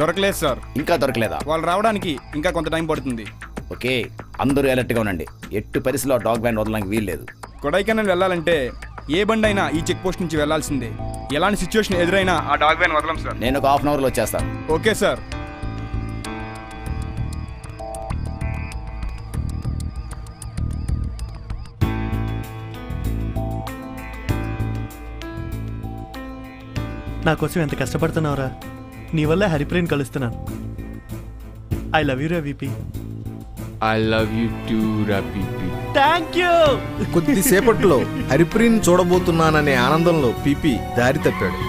దొరకలేదు సార్. ఇంకా దొరకలేదా? వాళ్ళు రావడానికి ఇంకా కొంత టైం పడుతుంది. ఓకే, అందరూ అలర్ట్గా ఉండండి. ఎట్టి పరిస్థితిలో డాగ్ బ్యాండ్ వదలడానికి వీల్లేదు. కొడైకెనాల్ వెళ్ళాలంటే ఏ బండి అయినా ఈ చెక్ పోస్ట్ నుంచి వెళ్లాల్సిందే. ఎలాంటి సిచ్యువేషన్ ఎదురైనా ఆ డాగ్ బ్యాండ్ వదలం సార్. నేను ఒక హాఫ్ అన్ అవర్లో వచ్చేస్తాను. Okay sir. నా కోసం ఎంత కష్టపడుతున్నావురా, నీ వల్ల హరిప్రేన్ కలుస్తున్నాను. ఐ లవ్ యూ రా విపి. ఐ లవ్ యూ టు రా పిపి. Thank you. కొద్దిసేపట్లో హరిప్రేన్ చూడబోతున్నాననే ఆనందంలో పిపి దారి తప్పాడు.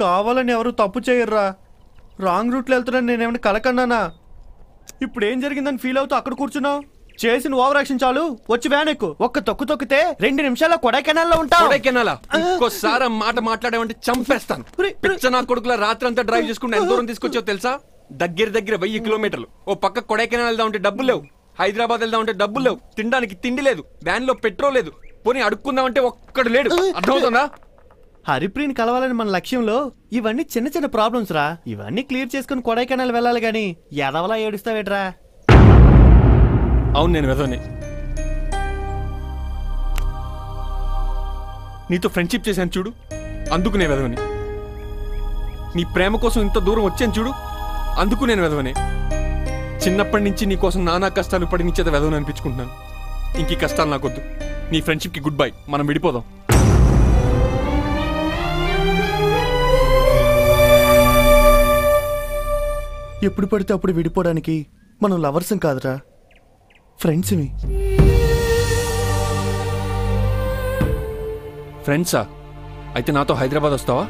కావాలని ఎవరు తప్పు చేయర్రా. రాంగ్ రూట్లో వెళ్తున్నాను. నేనేమైనా కలకన్నానా? ఇప్పుడు ఏం జరిగిందని ఫీల్ అవుతూ అక్కడ కూర్చున్నావు. చేసిన ఓవర్ యాక్షన్ చాలు. వచ్చి వ్యాన్ ఎక్కు. ఒక్క తొక్కు తొక్కితే 2 నిమిషాల్లో కొడైకెనాల్లో ఉంటావు. కొడైకెనాల్ ఒక్కోసారి మాట మాట్లాడేవంటే చంపేస్తాను. పిచ్చ నా కొడుకులా రాత్రంతా డ్రైవ్ చేసుకుంటే ఎంత దూరం తీసుకొచ్చావు తెలుసా? దగ్గర 1000 కిలోమీటర్లు. ఓ పక్క కొడైకెనాల్ వెళ్దాం అంటే డబ్బులు లేవు, హైదరాబాద్ వెళ్దాం అంటే డబ్బులు లేవు, తినడానికి తిండి లేదు, వ్యాన్లో పెట్రోల్ లేదు, పోనీ అడుక్కుందామంటే ఒక్కడు లేడు. అర్థమవుతుందా? హరిప్రీని కలవాలని మన లక్ష్యంలో ఇవన్నీ చిన్న చిన్న ప్రాబ్లమ్స్ రా. ఇవన్నీ క్లియర్ చేసుకుని కొడైకెనాల్ వెళ్ళాలి గాని ఎదవలా ఏడుస్తావేట్రా. అవును, నేను వెదవని. నీతో ఫ్రెండ్షిప్ చేశాను చూడు, అందుకు నేను వెదవని. నీ ప్రేమ కోసం ఇంత దూరం వచ్చాను చూడు, అందుకు నేను వెదవని. చిన్నప్పటి నుంచి నీ కోసం నానా కష్టాలు పడి నీ చేత వెదవని అనిపించుకుంటున్నాను. ఇంక ఈ కష్టాలు నాకొద్దు. నీ ఫ్రెండ్షిప్కి గుడ్ బై. మనం విడిపోదాం. ఎప్పుడు పడితే అప్పుడు విడిపోవడానికి మనం లవర్సం కాదురా, ఫ్రెండ్స్వి. ఫ్రెండ్సా? అయితే నాతో హైదరాబాద్ వస్తావా?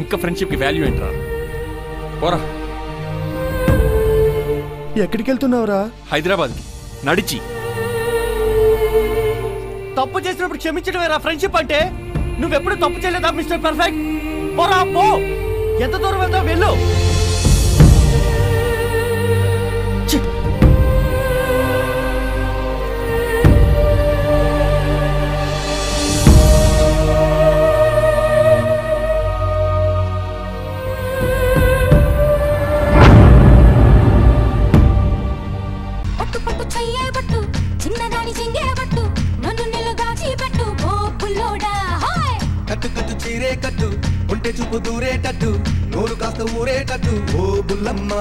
ఇంకా ఫ్రెండ్షిప్కి వాల్యూ ఏంట్రా? పోరా. ఎక్కడికి వెళ్తున్నావురా? హైదరాబాద్కి నడిచి. తప్పు చేసినప్పుడు క్షమించడమేరా ఫ్రెండ్షిప్ అంటే. నువ్వెప్పుడు తప్పు చేయలేదా మిస్టర్ పర్ఫెక్ట్? పోరా పో. ఎంత దూరం వెళ్తావు వెళ్ళు. చూపు దూరేటట్టు నోరు కాస్త ఊరేటట్టు ఓ బుల్లమ్మ.